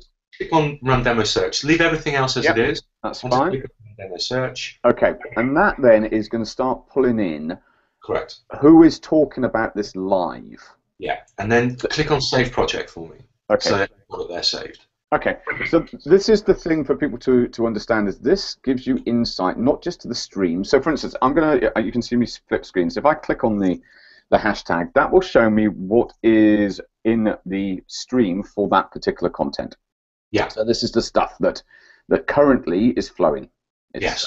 on Run Demo Search. Leave everything else as it is. That's fine. Click on Run Demo Search. Okay, and that then is going to start pulling in. Correct. Who is talking about this live? Yeah, and then click on Save Project for me. Okay. So they're saved. Okay, so this is the thing for people to understand, is this gives you insight not just to the stream. So for instance, I'm gonna, you can see me flip screen. So if I click on the hashtag, that will show me what is in the stream for that particular content. Yeah. So this is the stuff that currently is flowing. It's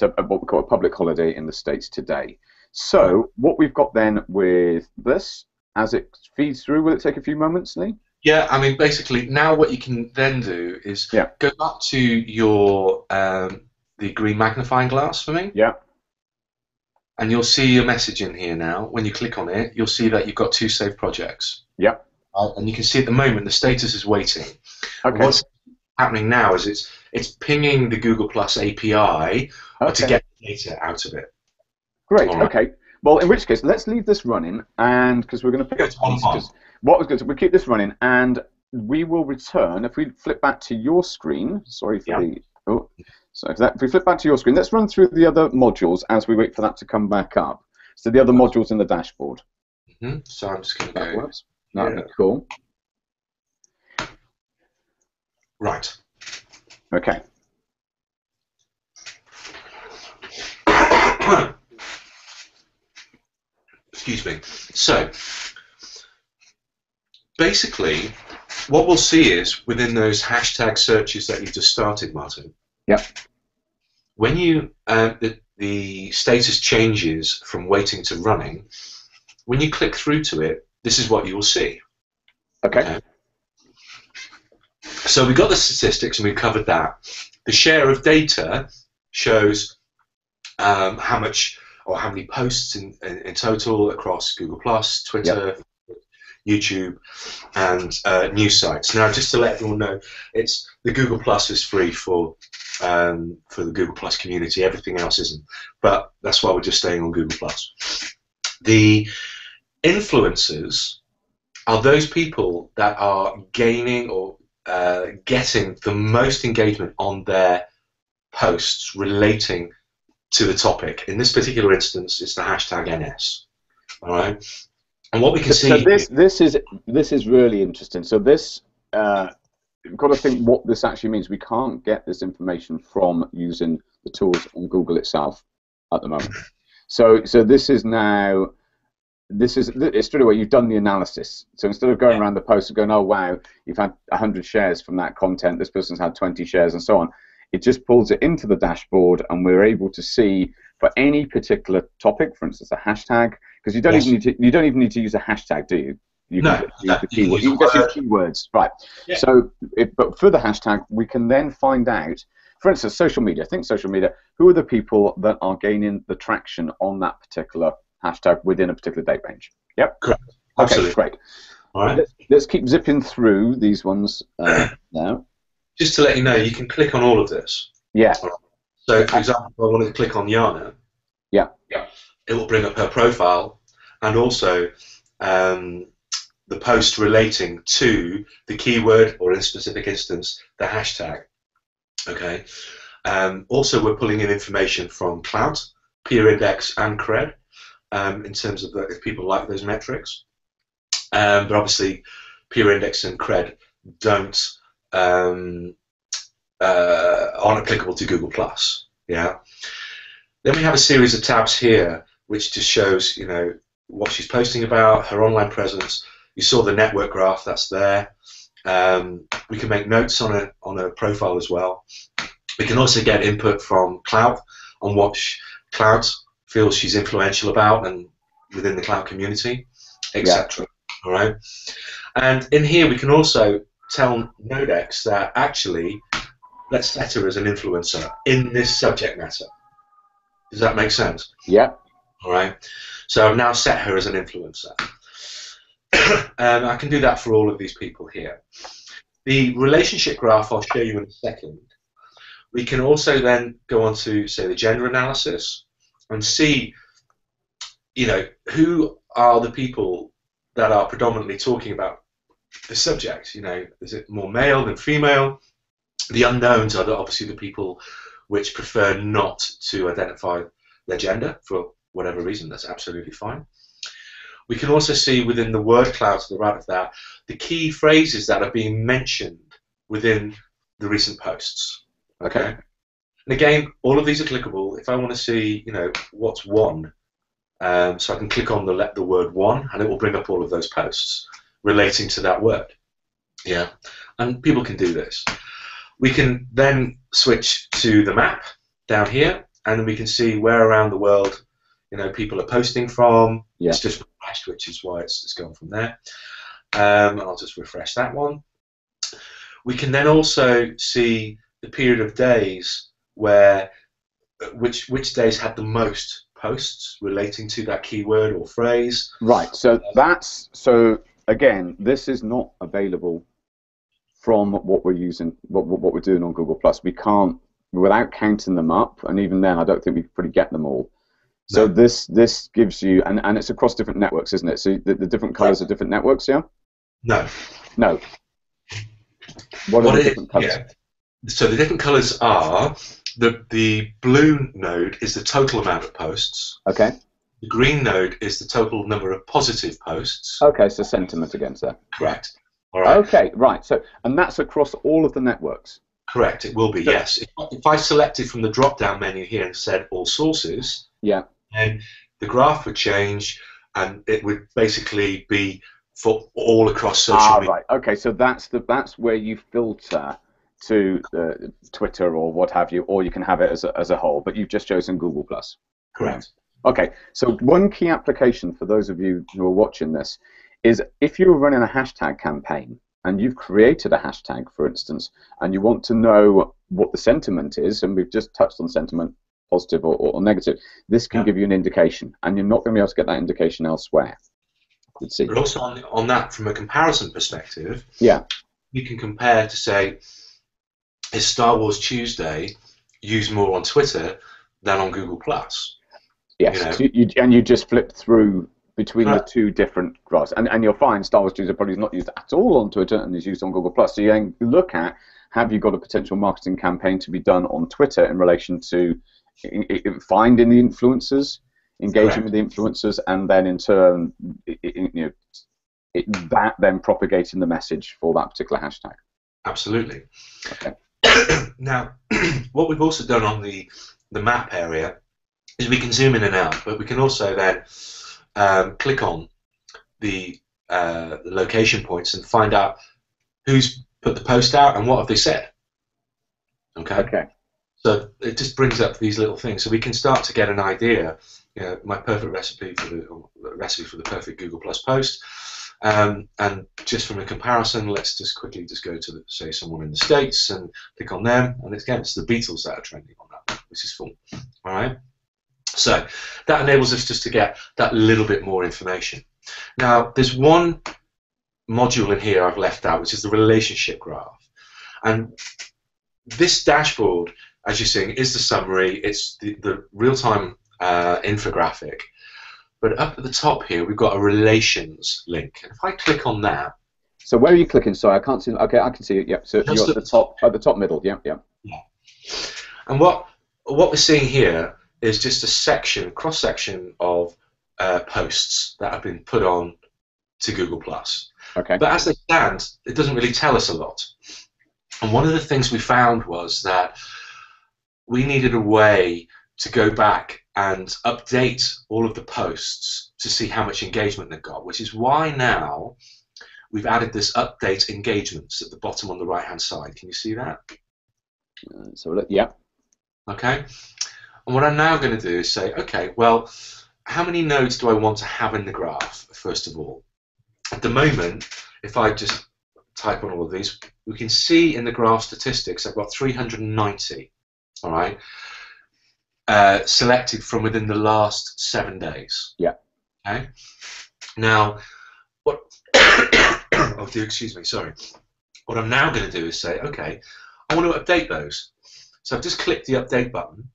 what we call a public holiday in the States today. So what we've got then with this, as it feeds through, will it take a few moments, Lee? Yeah, I mean, basically, now what you can then do is go back to your the green magnifying glass for me. Yeah. And you'll see your message in here now. When you click on it, you'll see that you've got 2 saved projects. Yeah. And you can see at the moment the status is waiting. Okay. What's happening now is it's pinging the Google+ API to get data out of it. Great. Right. Okay. Well, in which case, let's leave this running, and because we're going to pick up messages. What was good, so we'll keep this running, and we will return. If we flip back to your screen, sorry for the. Oh, so if we flip back to your screen, let's run through the other modules as we wait for that to come back up. So the other modules in the dashboard. Mm-hmm. So I'm just going to go. That'd be cool. Right. Okay. Excuse me. So basically what we'll see is within those hashtag searches that you just started, Martin, when you the status changes from waiting to running, when you click through to it, this is what you will see. Okay. So we've got the statistics and we've covered that. The share of data shows how much or how many posts in total across Google+, Twitter, YouTube, and news sites. Now, just to let everyone know, it's the Google+ is free for the Google+ community. Everything else isn't, but that's why we're just staying on Google+. The influencers are those people that are gaining or getting the most engagement on their posts relating to the topic. In this particular instance, it's the hashtag NS. All right, and what we can see. So this is really interesting. So this we've got to think what this actually means. We can't get this information from using the tools on Google itself at the moment. So this is now. It's straight away. You've done the analysis. So instead of going around the post and going, oh wow, you've had 100 shares from that content. This person's had 20 shares, and so on. It just pulls it into the dashboard, and we're able to see for any particular topic, for instance, a hashtag, because you don't even need to. You don't even need to use a hashtag, do you? You can get your keywords, right? Yeah. So, but for the hashtag, we can then find out, for instance, social media. Think social media. Who are the people that are gaining the traction on that particular hashtag within a particular date range? Yep. Correct. Okay. Absolutely. Great. All right. Let's keep zipping through these ones now. Just to let you know, you can click on all of this. Yeah. So, for example, if I wanted to click on Yana. Yeah. Yeah. It will bring up her profile and also the post relating to the keyword, or in a specific instance, the hashtag. Okay. Also, we're pulling in information from Clout, Peer Index, and Cred in terms of if people like those metrics. But obviously, Peer Index and Cred aren't applicable to Google+. Yeah. Then we have a series of tabs here, which just shows, you know, what she's posting about, her online presence. You saw the network graph, that's there. We can make notes on a profile as well. We can also get input from Clout on what Clout feels she's influential about and within the Clout community, etc. Yeah. All right. And in here, we can also tell Nodex that actually, let's set her as an influencer in this subject matter. Does that make sense? Yeah. All right. So I've now set her as an influencer. And I can do that for all of these people here. The relationship graph I'll show you in a second. We can also then go on to, say, the gender analysis and see, you know, who are the people that are predominantly talking about the subject. You know, is it more male than female? The unknowns are obviously the people which prefer not to identify their gender for whatever reason. That's absolutely fine. We can also see within the word cloud to the right of that the key phrases that are being mentioned within the recent posts. Okay. And again, all of these are clickable. If I want to see, you know, what's one, so I can click on the word one, and it will bring up all of those posts relating to that word. Yeah. And people can do this. We can then switch to the map down here, and then we can see where around the world, you know, people are posting from. Yeah. It's just refreshed, which is why it's gone from there. And I'll just refresh that one. We can then also see the period of days where which days had the most posts relating to that keyword or phrase. Right. So that's, so again, this is not available from what we're using, what we're doing on Google+. We can't, without counting them up, and even then, I don't think we can pretty get them all. So no. This gives you, and it's across different networks, isn't it? So the different colours are different networks, yeah? No. No. What are the different colours? Yeah. So the different colours are, the blue node is the total amount of posts. Okay. The green node is the total number of positive posts. Okay, so sentiment against that. Correct. All right. Okay, right. So, and that's across all of the networks. Correct. It will be, yes. If I selected from the drop-down menu here and said all sources, yeah, then the graph would change, and it would basically be for all across social media. Right. Okay. So that's where you filter to Twitter or what have you, or you can have it as a whole. But you've just chosen Google+. Correct. Okay. So one key application for those of you who are watching this is if you're running a hashtag campaign and you've created a hashtag, for instance, and you want to know what the sentiment is, and we've just touched on sentiment, positive or negative, this can give you an indication, and you're not going to be able to get that indication elsewhere. Let's see. But also on that, from a comparison perspective, yeah, you can compare to say, is Star Wars Tuesday used more on Twitter than on Google+. Yes, you know? So you just flip through between the two different graphs, and you'll find Star Wars Tuesday probably is not used at all on Twitter and is used on Google+. So you then look at, have you got a potential marketing campaign to be done on Twitter in relation to finding the influencers, engaging with the influencers, and then in turn, that then propagating the message for that particular hashtag. Absolutely. Okay. Now, what we've also done on the map area is we can zoom in and out, but we can also then click on the location points and find out who's put the post out and what have they said. Okay. Okay. So it just brings up these little things, so we can start to get an idea. You know, my perfect recipe for the perfect Google+ post, and just from a comparison, let's just quickly just go to say someone in the States and click on them, and again, it's the Beatles that are trending on that, which is fun. All right. So that enables us just to get that little bit more information. Now, there's one module in here I've left out, which is the relationship graph. And this dashboard, as you're seeing, is the summary. It's the real-time infographic. But up at the top here, we've got a relations link. If I click on that. So where are you clicking? Sorry, I can't see. Okay, I can see it. Yep. So you're at the top middle. Yep. Yep. Yeah. And what we're seeing here is just a section, cross-section of posts that have been put on to Google+. Okay. But as they stand, it doesn't really tell us a lot. And one of the things we found was that we needed a way to go back and update all of the posts to see how much engagement they've got, which is why now we've added this update engagements at the bottom on the right-hand side. Can you see that? So, yeah. Okay. And what I'm now going to do is say, okay, well, how many nodes do I want to have in the graph, first of all? At the moment, if I just type on all of these, we can see in the graph statistics I've got 390, all right, selected from within the last 7 days. Yeah. Okay. Now, what I'll do, excuse me, sorry. What I'm now going to do is say, okay, I want to update those. So I've just clicked the update button.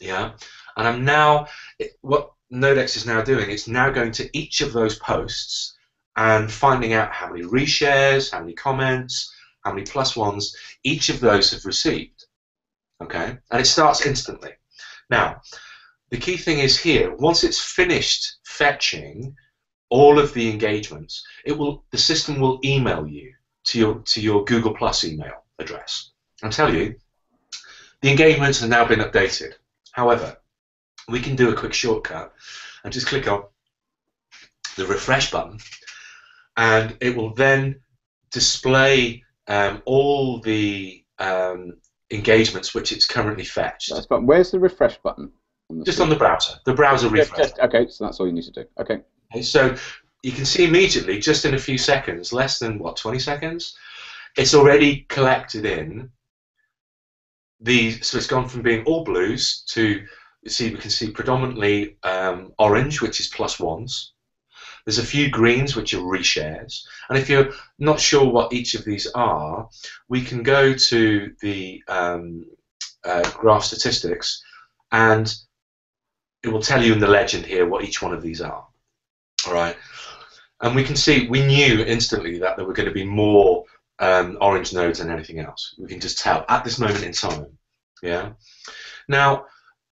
Yeah. And I'm now, what Nodex is now doing, it's now going to each of those posts and finding out how many reshares, how many comments, how many plus ones each of those have received. Okay, and it starts instantly. Now, the key thing is here, once it's finished fetching all of the engagements, it will, the system will email you to your Google+ email address and tell you the engagements have now been updated. However, we can do a quick shortcut and just click on the refresh button, and it will then display all the engagements which it's currently fetched. Nice, but where's the refresh button? Just on the browser. The browser refresh. Okay, so that's all you need to do. Okay. Okay. So you can see immediately, just in a few seconds, less than what, 20 seconds, it's already collected in these. So it's gone from being all blues to, you see, we can see predominantly orange, which is plus ones. There's a few greens, which are reshares. And if you're not sure what each of these are, we can go to the graph statistics, and it will tell you in the legend here what each one of these are. All right. And we can see, we knew instantly that there were going to be more orange nodes than anything else. We can just tell at this moment in time. Yeah. Now,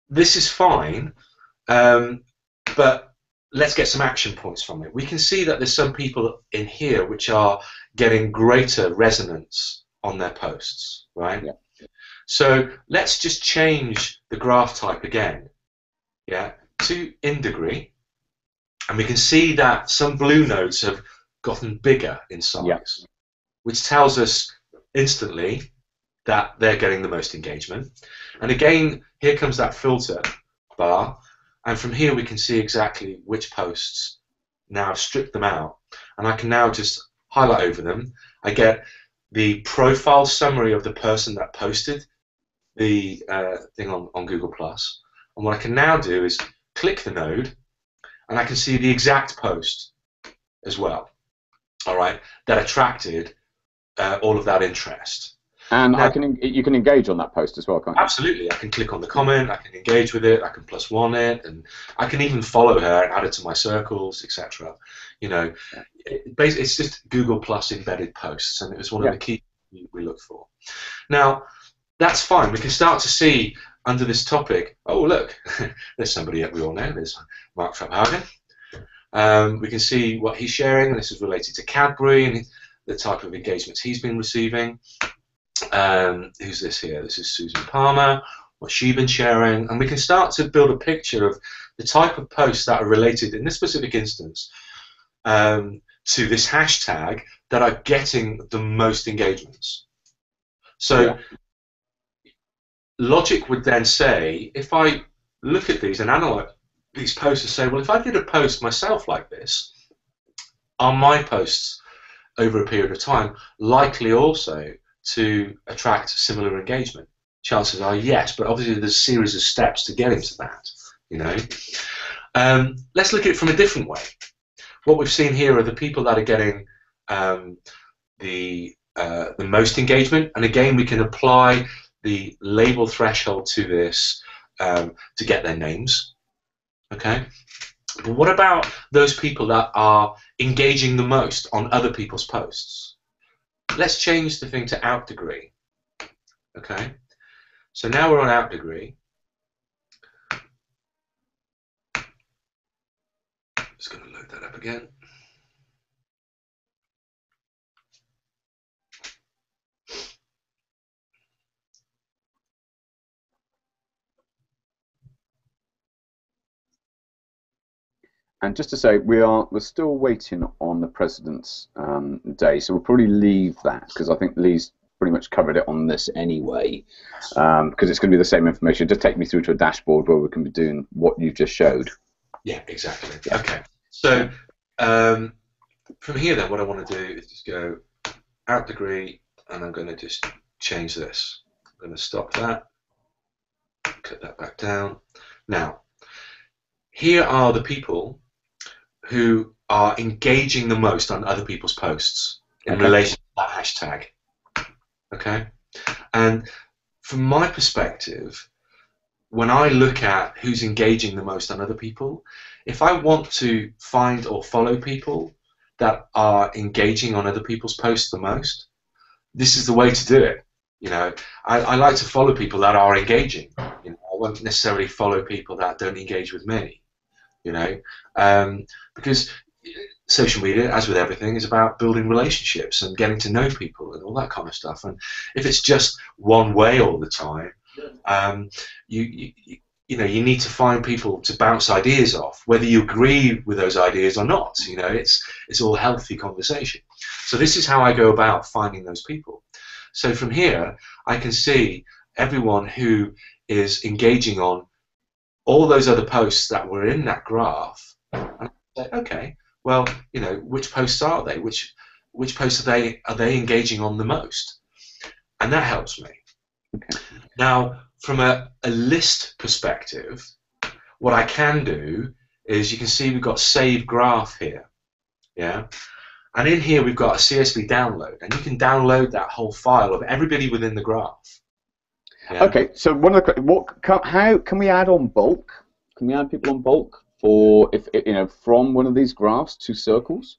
this is fine, but let's get some action points from it. We can see that there's some people in here which are getting greater resonance on their posts, right? Yeah. So let's just change the graph type again, yeah, to in degree, and we can see that some blue nodes have gotten bigger in size, yeah, which tells us instantly that they're getting the most engagement. And again, here comes that filter bar. And from here we can see exactly which posts now strip them out, and I can now just highlight over them. I get the profile summary of the person that posted the thing on Google+, and what I can now do is click the node, and I can see the exact post as well, all right, that attracted all of that interest. And now, you can engage on that post as well, can't you? Absolutely. I can click on the comment, I can engage with it, I can plus one it, and I can even follow her and add it to my circles, etc. You know, it's just Google+ embedded posts, and it was one of the key we look for. Now, that's fine. We can start to see under this topic, oh, look, there's somebody that we all know, there's Mark Traphagen. We can see what he's sharing, and this is related to Cadbury and the type of engagements he's been receiving. Who's this here? This is Susan Palmer, what she's been sharing, and we can start to build a picture of the type of posts that are related in this specific instance to this hashtag that are getting the most engagements. So logic would then say, if I look at these and analyze these posts and say, well, if I did a post myself like this, are my posts over a period of time likely also to attract similar engagement? Chances are yes, but obviously there's a series of steps to get into that, you know. Let's look at it from a different way. What we've seen here are the people that are getting the most engagement, and again we can apply the label threshold to this to get their names, okay? But what about those people that are engaging the most on other people's posts? Let's change the thing to out degree. Okay, so now we're on out degree. Just going to load that up again. And just to say, we're still waiting on the President's Day, so we'll probably leave that, because I think Lee's pretty much covered it on this anyway, because it's going to be the same information. Just take me through to a dashboard where we can be doing what you've just showed. Yeah, exactly. Yeah. Okay. So from here, then, what I want to do is just go out degree, and I'm going to just change this. I'm going to stop that, cut that back down. Now, here are the people who are engaging the most on other people's posts in relation to that hashtag. Okay? And from my perspective, when I look at who's engaging the most on other people, if I want to find or follow people that are engaging on other people's posts the most, this is the way to do it. You know, I like to follow people that are engaging. You know, I won't necessarily follow people that don't engage with me. You know, because social media, as with everything, is about building relationships and getting to know people and all that kind of stuff. And if it's just one way all the time, you know, you need to find people to bounce ideas off, whether you agree with those ideas or not. You know, it's all healthy conversation. So this is how I go about finding those people. So from here, I can see everyone who is engaging on all those other posts that were in that graph, and I say, okay, well, you know, which posts are they? Which posts are they engaging on the most? And that helps me. Okay. Now, from a list perspective, what I can do is, you can see we've got save graph here, yeah, and in here we've got a CSV download, and you can download that whole file of everybody within the graph. Yeah? Okay, so one of the how can we add on bulk? Can we add people on bulk, or if you know, from one of these graphs to circles?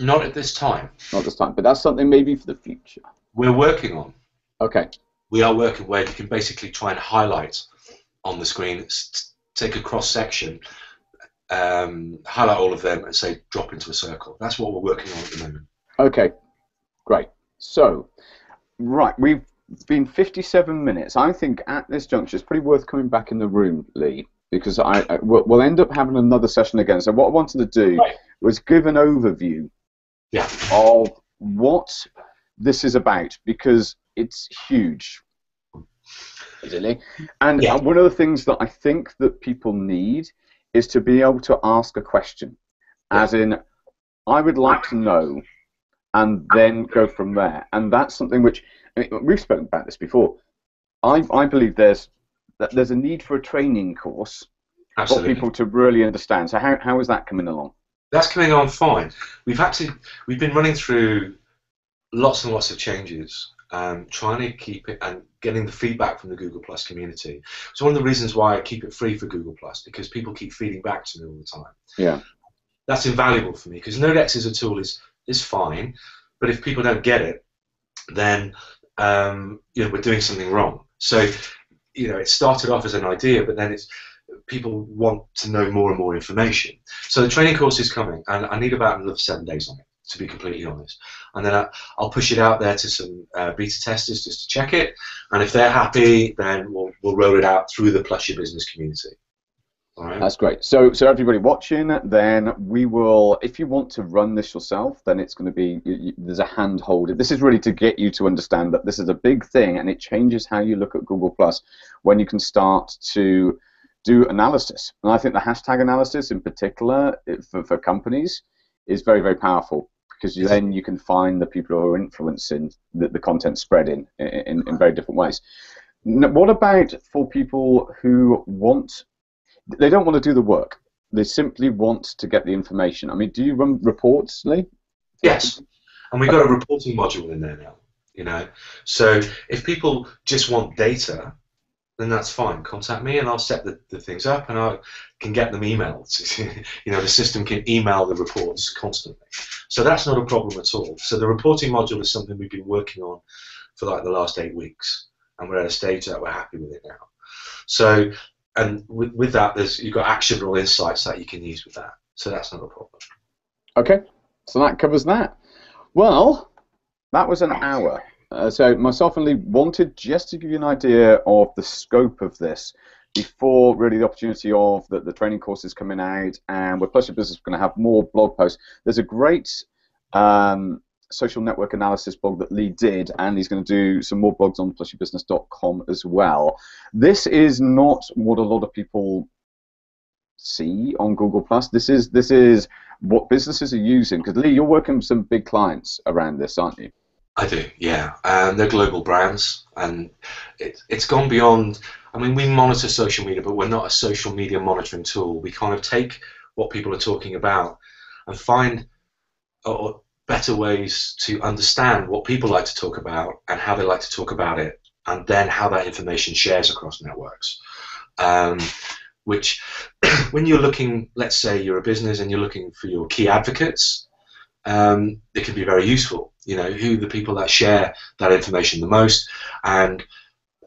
Not at this time. Not this time, but that's something maybe for the future. We're working on. Okay. We are working where you can basically try and highlight on the screen, take a cross section, highlight all of them and say drop into a circle. That's what we're working on at the moment. Okay, great. So, right, we've been 57 minutes. I think at this juncture it's pretty worth coming back in the room, Lee, because we'll end up having another session again. So what I wanted to do was give an overview of what this is about, because it's huge, really. And one of the things that I think that people need is to be able to ask a question, as in, I would like to know, and then go from there. And that's something which, I mean, we've spoken about this before. I believe there's a need for a training course for people to really understand. So how is that coming along? That's coming along fine. We've been running through lots and lots of changes. Trying to keep it and getting the feedback from the Google+ community. It's one of the reasons why I keep it free for Google+, because people keep feeding back to me all the time. Yeah, that's invaluable for me, because NodeX as a tool is fine, but if people don't get it, then you know, we're doing something wrong. So you know, it started off as an idea, but then people want to know more and more information. So the training course is coming, and I need about another 7 days on it, to be completely honest, and then I'll push it out there to some beta testers just to check it, and if they're happy, then we'll roll it out through the Plus Your Business community. All right? That's great. So everybody watching, then we will. If you want to run this yourself, then it's going to be there's a handhold. This is really to get you to understand that this is a big thing, and it changes how you look at Google+ when you can start to do analysis. And I think the hashtag analysis, in particular, for companies, is very, very powerful. Because then you can find the people who are influencing the content spreading in very different ways. Now, what about for people who they don't want to do the work, they simply want to get the information? I mean, do you run reports, Lee? Yes, and we've got a reporting module in there now. You know, so if people just want data, then that's fine. Contact me, and I'll set the things up, and I can get them emailed. You know, the system can email the reports constantly. So that's not a problem at all. So the reporting module is something we've been working on for like the last 8 weeks, and we're at a stage that we're happy with it now. So, and with that, you've got actionable insights that you can use with that. So that's not a problem. Okay, so that covers that. Well, that was an hour. So myself and Lee wanted just to give you an idea of the scope of this. before really the opportunity of the training courses coming out, and with Plus Your Business we're going to have more blog posts. There's a great social network analysis blog that Lee did, and he's going to do some more blogs on plusyourbusiness.com as well. This is not what a lot of people see on Google+. This is what businesses are using, because Lee, you're working with some big clients around this, aren't you? I do, yeah. They're global brands, and it's gone beyond. I mean, we monitor social media, but we're not a social media monitoring tool. We kind of take what people are talking about and find better ways to understand what people like to talk about and how they like to talk about it, and then how that information shares across networks. Which, when you're looking, let's say you're a business and you're looking for your key advocates, it can be very useful. You know, who the people that share that information the most, and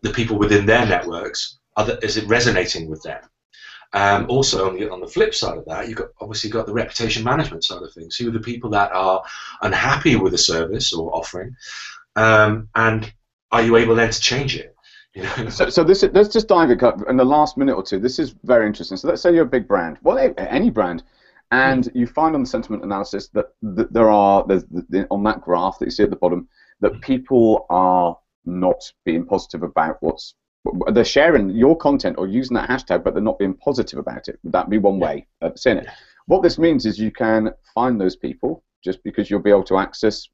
the people within their networks, is it resonating with them? Also, on the flip side of that, you've got, obviously got the reputation management side of things. Who are the people that are unhappy with a service or offering, and are you able then to change it? You know? So this is, let's just dive in the last minute or two. This is very interesting. So let's say you're a big brand, well, any brand, and you find on the sentiment analysis that on that graph that you see at the bottom that people are not being positive about what's, they're sharing your content or using that hashtag, but they're not being positive about it. Would that be one way of saying it? What this means is you can find those people, just because you'll be able to access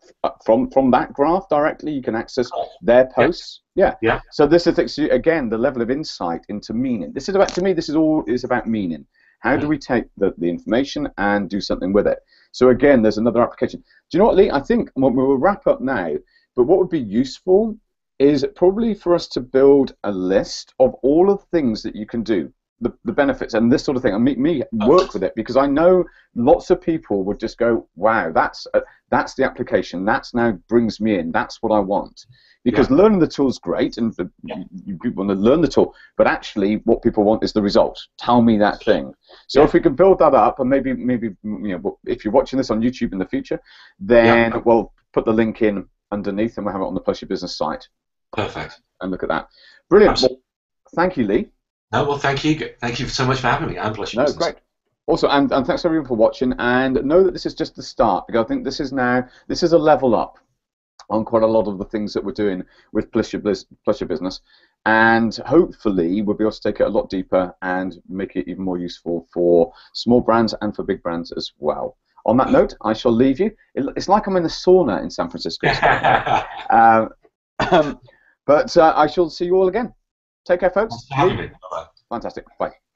from that graph directly. You can access their posts. Yeah. So this is again the level of insight into meaning. This is about, to me, this is all is about meaning. How do we take the information and do something with it? So again, there's another application. Do you know what, Lee? I think we will wrap up now. But what would be useful is probably for us to build a list of all of the things that you can do, the benefits and this sort of thing, and make me work with it, because I know lots of people would just go, "Wow, that's the application. That's now brings me in. That's what I want." Because learning the tool is great, and you want to learn the tool, but actually what people want is the result. Tell me that thing. So if we can build that up, and maybe you know, if you're watching this on YouTube in the future, then we'll put the link in underneath, and we'll have it on the Plus Your Business site. Perfect. And look at that. Brilliant. Well, thank you, Lee. No, well, thank you. Thank you so much for having me. I'm Plus Your Business. Great. Also, and thanks everyone for watching. And know that this is just the start, because I think this is a level up on quite a lot of the things that we're doing with Plus Your Business, and hopefully we'll be able to take it a lot deeper and make it even more useful for small brands and for big brands as well. On that note, I shall leave you. It's like I'm in a sauna in San Francisco. But I shall see you all again. Take care, folks. Fantastic. Bye.